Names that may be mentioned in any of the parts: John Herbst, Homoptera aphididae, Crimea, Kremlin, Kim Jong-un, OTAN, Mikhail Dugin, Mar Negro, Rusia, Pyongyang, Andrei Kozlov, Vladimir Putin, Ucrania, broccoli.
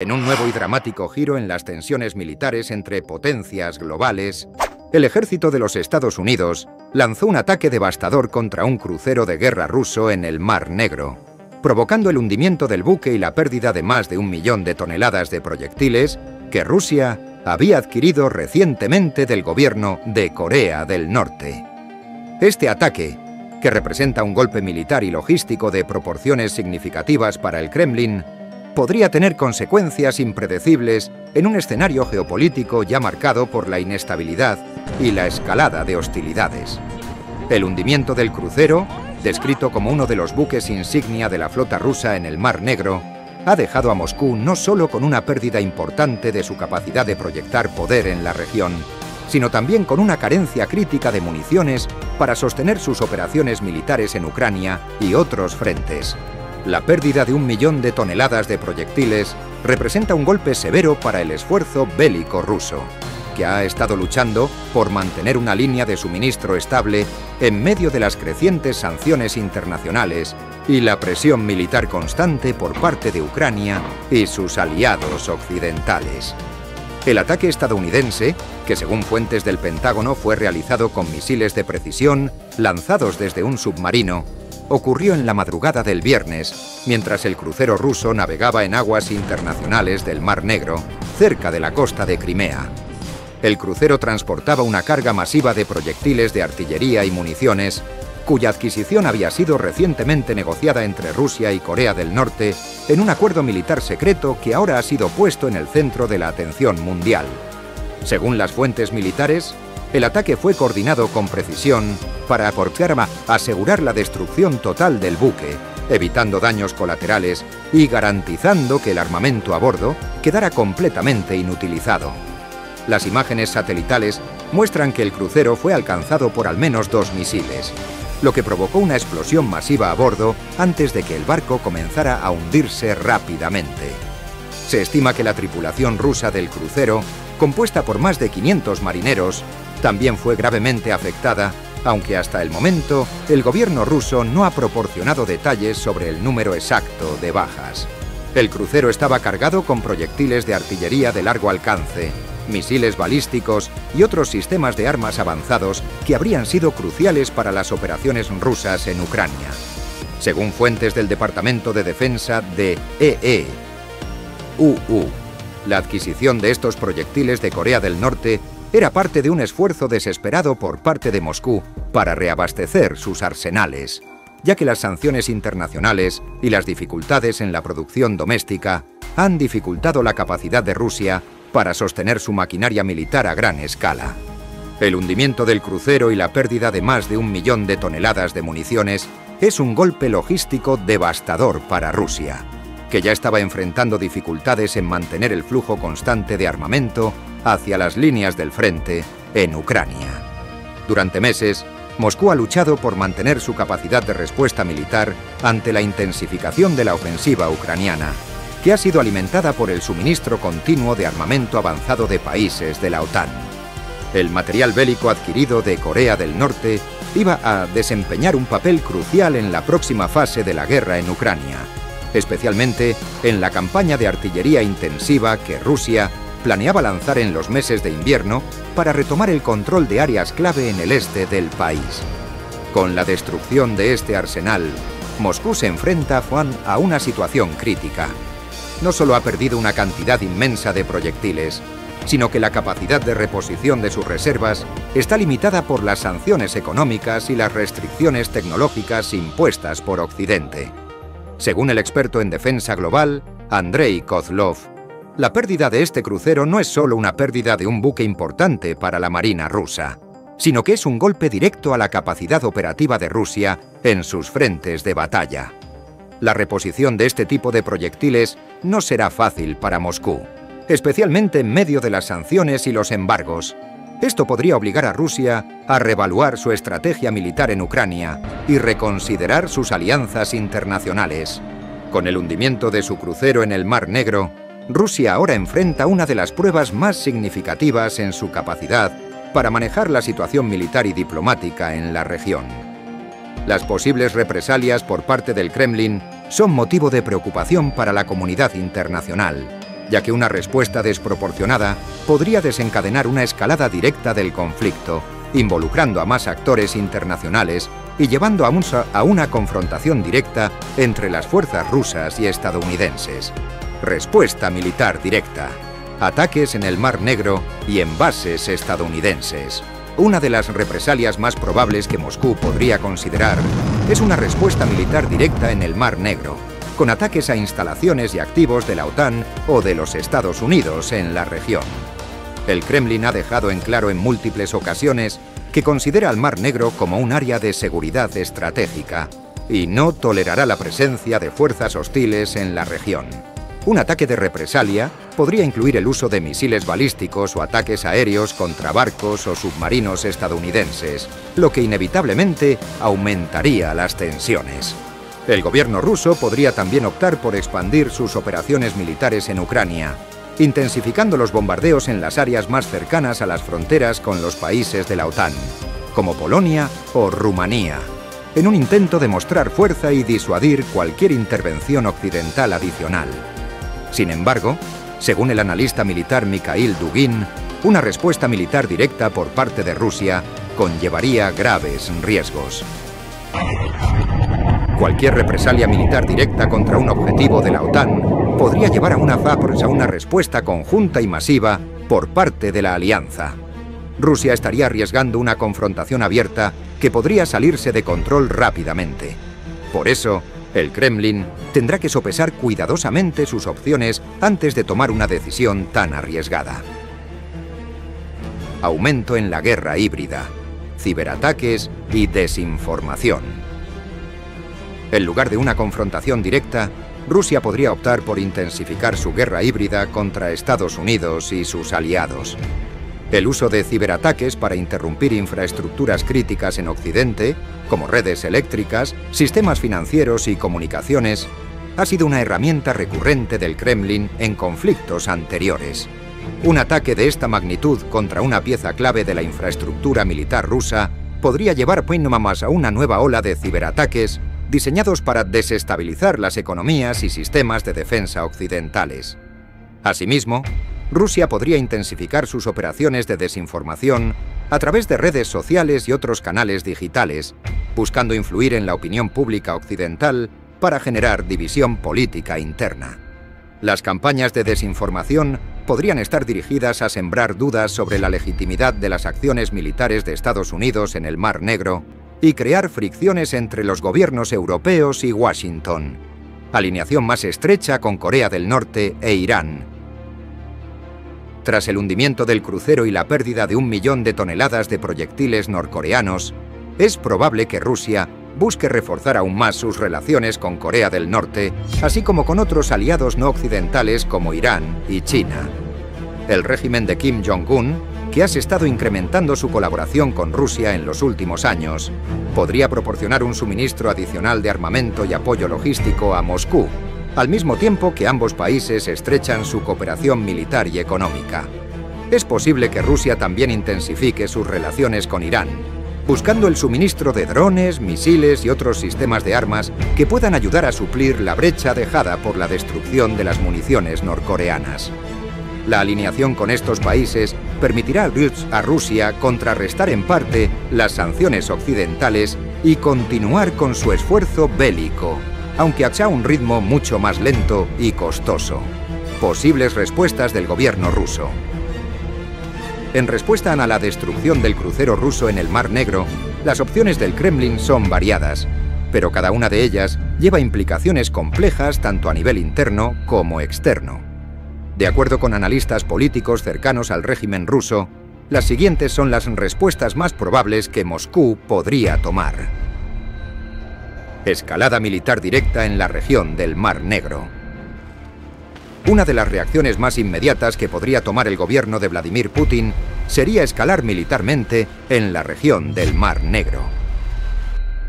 En un nuevo y dramático giro en las tensiones militares entre potencias globales, el ejército de los Estados Unidos lanzó un ataque devastador contra un crucero de guerra ruso en el Mar Negro, provocando el hundimiento del buque y la pérdida de más de 1 millón de toneladas de proyectiles que Rusia había adquirido recientemente del gobierno de Corea del Norte. Este ataque, que representa un golpe militar y logístico de proporciones significativas para el Kremlin, podría tener consecuencias impredecibles en un escenario geopolítico ya marcado por la inestabilidad y la escalada de hostilidades. El hundimiento del crucero, descrito como uno de los buques insignia de la flota rusa en el Mar Negro, ha dejado a Moscú no solo con una pérdida importante de su capacidad de proyectar poder en la región, sino también con una carencia crítica de municiones para sostener sus operaciones militares en Ucrania y otros frentes. La pérdida de 1 millón de toneladas de proyectiles representa un golpe severo para el esfuerzo bélico ruso, que ha estado luchando por mantener una línea de suministro estable en medio de las crecientes sanciones internacionales y la presión militar constante por parte de Ucrania y sus aliados occidentales. El ataque estadounidense, que según fuentes del Pentágono fue realizado con misiles de precisión lanzados desde un submarino, ocurrió en la madrugada del viernes, mientras el crucero ruso navegaba en aguas internacionales del Mar Negro, cerca de la costa de Crimea. El crucero transportaba una carga masiva de proyectiles de artillería y municiones, cuya adquisición había sido recientemente negociada entre Rusia y Corea del Norte en un acuerdo militar secreto que ahora ha sido puesto en el centro de la atención mundial. Según las fuentes militares, el ataque fue coordinado con precisión para asegurar la destrucción total del buque, evitando daños colaterales y garantizando que el armamento a bordo quedara completamente inutilizado. Las imágenes satelitales muestran que el crucero fue alcanzado por al menos 2 misiles, lo que provocó una explosión masiva a bordo antes de que el barco comenzara a hundirse rápidamente. Se estima que la tripulación rusa del crucero, compuesta por más de 500 marineros, también fue gravemente afectada, aunque hasta el momento el gobierno ruso no ha proporcionado detalles sobre el número exacto de bajas. El crucero estaba cargado con proyectiles de artillería de largo alcance, misiles balísticos y otros sistemas de armas avanzados que habrían sido cruciales para las operaciones rusas en Ucrania. Según fuentes del Departamento de Defensa de EEUU, la adquisición de estos proyectiles de Corea del Norte era parte de un esfuerzo desesperado por parte de Moscú para reabastecer sus arsenales, ya que las sanciones internacionales y las dificultades en la producción doméstica han dificultado la capacidad de Rusia para sostener su maquinaria militar a gran escala. El hundimiento del crucero y la pérdida de más de 1 millón de toneladas de municiones es un golpe logístico devastador para Rusia, que ya estaba enfrentando dificultades en mantener el flujo constante de armamento hacia las líneas del frente en Ucrania. Durante meses, Moscú ha luchado por mantener su capacidad de respuesta militar ante la intensificación de la ofensiva ucraniana, que ha sido alimentada por el suministro continuo de armamento avanzado de países de la OTAN. El material bélico adquirido de Corea del Norte iba a desempeñar un papel crucial en la próxima fase de la guerra en Ucrania, especialmente en la campaña de artillería intensiva que Rusia planeaba lanzar en los meses de invierno para retomar el control de áreas clave en el este del país. Con la destrucción de este arsenal, Moscú se enfrenta a una situación crítica. No solo ha perdido una cantidad inmensa de proyectiles, sino que la capacidad de reposición de sus reservas está limitada por las sanciones económicas y las restricciones tecnológicas impuestas por Occidente. Según el experto en defensa global, Andrei Kozlov, la pérdida de este crucero no es solo una pérdida de un buque importante para la Marina rusa, sino que es un golpe directo a la capacidad operativa de Rusia en sus frentes de batalla. La reposición de este tipo de proyectiles no será fácil para Moscú, especialmente en medio de las sanciones y los embargos. Esto podría obligar a Rusia a reevaluar su estrategia militar en Ucrania y reconsiderar sus alianzas internacionales. Con el hundimiento de su crucero en el Mar Negro, Rusia ahora enfrenta una de las pruebas más significativas en su capacidad para manejar la situación militar y diplomática en la región. Las posibles represalias por parte del Kremlin son motivo de preocupación para la comunidad internacional, ya que una respuesta desproporcionada podría desencadenar una escalada directa del conflicto, involucrando a más actores internacionales y llevando a una confrontación directa entre las fuerzas rusas y estadounidenses. Respuesta militar directa. Ataques en el Mar Negro y en bases estadounidenses. Una de las represalias más probables que Moscú podría considerar es una respuesta militar directa en el Mar Negro, con ataques a instalaciones y activos de la OTAN o de los Estados Unidos en la región. El Kremlin ha dejado en claro en múltiples ocasiones que considera al Mar Negro como un área de seguridad estratégica y no tolerará la presencia de fuerzas hostiles en la región. Un ataque de represalia podría incluir el uso de misiles balísticos o ataques aéreos contra barcos o submarinos estadounidenses, lo que inevitablemente aumentaría las tensiones. El gobierno ruso podría también optar por expandir sus operaciones militares en Ucrania, intensificando los bombardeos en las áreas más cercanas a las fronteras con los países de la OTAN, como Polonia o Rumanía, en un intento de mostrar fuerza y disuadir cualquier intervención occidental adicional. Sin embargo, según el analista militar Mikhail Dugin, una respuesta militar directa por parte de Rusia conllevaría graves riesgos. Cualquier represalia militar directa contra un objetivo de la OTAN podría llevar a una respuesta conjunta y masiva por parte de la alianza. Rusia estaría arriesgando una confrontación abierta que podría salirse de control rápidamente. Por eso, el Kremlin tendrá que sopesar cuidadosamente sus opciones antes de tomar una decisión tan arriesgada. Aumento en la guerra híbrida, ciberataques y desinformación. En lugar de una confrontación directa, Rusia podría optar por intensificar su guerra híbrida contra Estados Unidos y sus aliados. El uso de ciberataques para interrumpir infraestructuras críticas en Occidente, como redes eléctricas, sistemas financieros y comunicaciones, ha sido una herramienta recurrente del Kremlin en conflictos anteriores. Un ataque de esta magnitud contra una pieza clave de la infraestructura militar rusa podría llevar más a una nueva ola de ciberataques diseñados para desestabilizar las economías y sistemas de defensa occidentales. Asimismo, Rusia podría intensificar sus operaciones de desinformación a través de redes sociales y otros canales digitales, buscando influir en la opinión pública occidental para generar división política interna. Las campañas de desinformación podrían estar dirigidas a sembrar dudas sobre la legitimidad de las acciones militares de Estados Unidos en el Mar Negro y crear fricciones entre los gobiernos europeos y Washington. Alineación más estrecha con Corea del Norte e Irán. Tras el hundimiento del crucero y la pérdida de 1 millón de toneladas de proyectiles norcoreanos, es probable que Rusia busque reforzar aún más sus relaciones con Corea del Norte, así como con otros aliados no occidentales como Irán y China. El régimen de Kim Jong-un, que ha estado incrementando su colaboración con Rusia en los últimos años, podría proporcionar un suministro adicional de armamento y apoyo logístico a Moscú, al mismo tiempo que ambos países estrechan su cooperación militar y económica. Es posible que Rusia también intensifique sus relaciones con Irán, buscando el suministro de drones, misiles y otros sistemas de armas que puedan ayudar a suplir la brecha dejada por la destrucción de las municiones norcoreanas. La alineación con estos países permitirá a Rusia contrarrestar en parte las sanciones occidentales y continuar con su esfuerzo bélico, aunque a un ritmo mucho más lento y costoso. Posibles respuestas del gobierno ruso. En respuesta a la destrucción del crucero ruso en el Mar Negro, las opciones del Kremlin son variadas, pero cada una de ellas lleva implicaciones complejas tanto a nivel interno como externo. De acuerdo con analistas políticos cercanos al régimen ruso, las siguientes son las respuestas más probables que Moscú podría tomar. Escalada militar directa en la región del Mar Negro. Una de las reacciones más inmediatas que podría tomar el gobierno de Vladimir Putin sería escalar militarmente en la región del Mar Negro.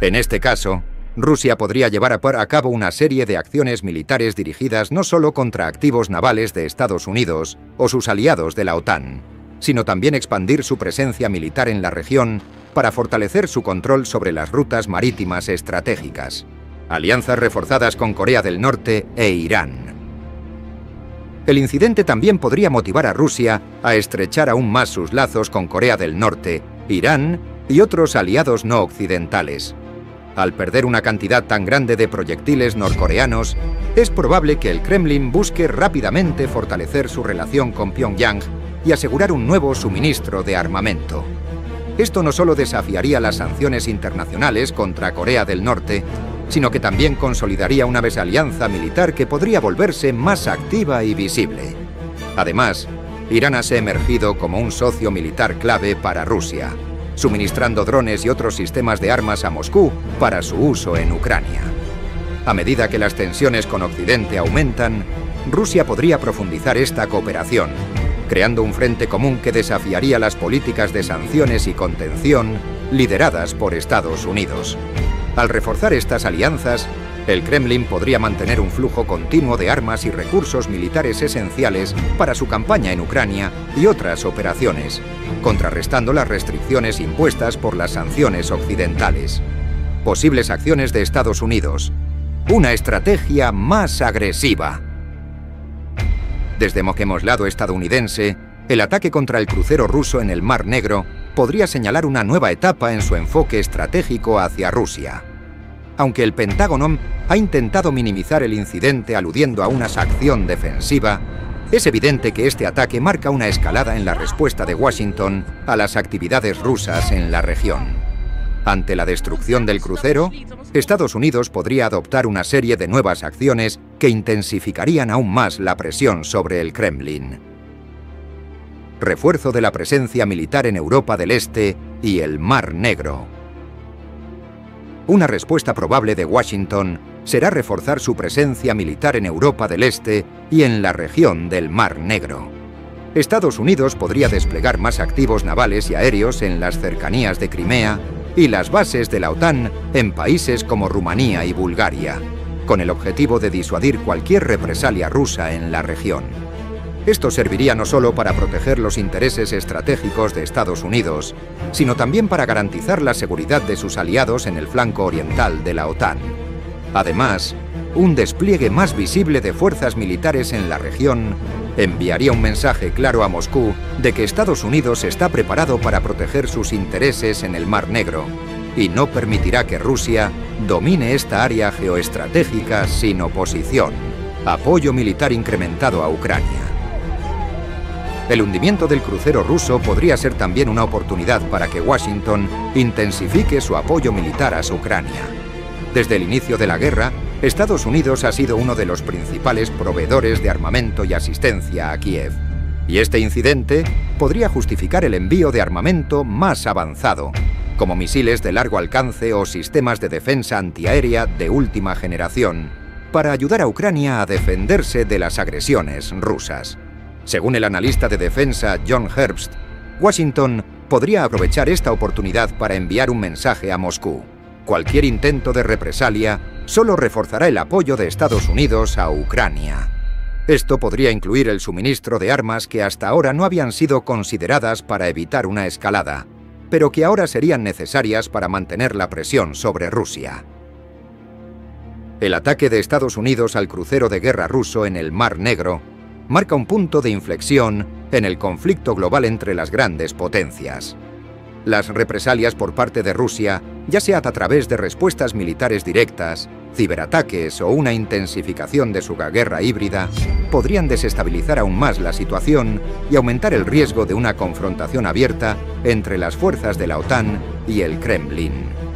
En este caso, Rusia podría llevar a cabo una serie de acciones militares dirigidas no solo contra activos navales de Estados Unidos o sus aliados de la OTAN, sino también expandir su presencia militar en la región para fortalecer su control sobre las rutas marítimas estratégicas. Alianzas reforzadas con Corea del Norte e Irán. el incidente también podría motivar a Rusia a estrechar aún más sus lazos con Corea del Norte, Irán y otros aliados no occidentales. Al perder una cantidad tan grande de proyectiles norcoreanos, es probable que el Kremlin busque rápidamente fortalecer su relación con Pyongyang y asegurar un nuevo suministro de armamento. Esto no solo desafiaría las sanciones internacionales contra Corea del Norte, sino que también consolidaría una desalianza militar que podría volverse más activa y visible. Además, Irán ha emergido como un socio militar clave para Rusia, suministrando drones y otros sistemas de armas a Moscú para su uso en Ucrania. A medida que las tensiones con Occidente aumentan, Rusia podría profundizar esta cooperación, creando un frente común que desafiaría las políticas de sanciones y contención lideradas por Estados Unidos. Al reforzar estas alianzas, el Kremlin podría mantener un flujo continuo de armas y recursos militares esenciales para su campaña en Ucrania y otras operaciones, contrarrestando las restricciones impuestas por las sanciones occidentales. Posibles acciones de Estados Unidos. Una estrategia más agresiva. Desde Moquemoslado estadounidense, el ataque contra el crucero ruso en el Mar Negro podría señalar una nueva etapa en su enfoque estratégico hacia Rusia. Aunque el Pentágono ha intentado minimizar el incidente aludiendo a una acción defensiva, es evidente que este ataque marca una escalada en la respuesta de Washington a las actividades rusas en la región. Ante la destrucción del crucero, Estados Unidos podría adoptar una serie de nuevas acciones que intensificarían aún más la presión sobre el Kremlin. Refuerzo de la presencia militar en Europa del Este y el Mar Negro. Una respuesta probable de Washington será reforzar su presencia militar en Europa del Este y en la región del Mar Negro. Estados Unidos podría desplegar más activos navales y aéreos en las cercanías de Crimea y las bases de la OTAN en países como Rumanía y Bulgaria, con el objetivo de disuadir cualquier represalia rusa en la región. Esto serviría no solo para proteger los intereses estratégicos de Estados Unidos, sino también para garantizar la seguridad de sus aliados en el flanco oriental de la OTAN. Además, un despliegue más visible de fuerzas militares en la región enviaría un mensaje claro a Moscú de que Estados Unidos está preparado para proteger sus intereses en el Mar Negro y no permitirá que Rusia domine esta área geoestratégica sin oposición. Apoyo militar incrementado a Ucrania. El hundimiento del crucero ruso podría ser también una oportunidad para que Washington intensifique su apoyo militar a Ucrania. Desde el inicio de la guerra, Estados Unidos ha sido uno de los principales proveedores de armamento y asistencia a Kiev, y este incidente podría justificar el envío de armamento más avanzado, como misiles de largo alcance o sistemas de defensa antiaérea de última generación, para ayudar a Ucrania a defenderse de las agresiones rusas. Según el analista de defensa John Herbst, Washington podría aprovechar esta oportunidad para enviar un mensaje a Moscú. Cualquier intento de represalia solo reforzará el apoyo de Estados Unidos a Ucrania. Esto podría incluir el suministro de armas que hasta ahora no habían sido consideradas para evitar una escalada, pero que ahora serían necesarias para mantener la presión sobre Rusia. El ataque de Estados Unidos al crucero de guerra ruso en el Mar Negro marca un punto de inflexión en el conflicto global entre las grandes potencias. Las represalias por parte de Rusia, ya sea a través de respuestas militares directas, ciberataques o una intensificación de su guerra híbrida, podrían desestabilizar aún más la situación y aumentar el riesgo de una confrontación abierta entre las fuerzas de la OTAN y el Kremlin.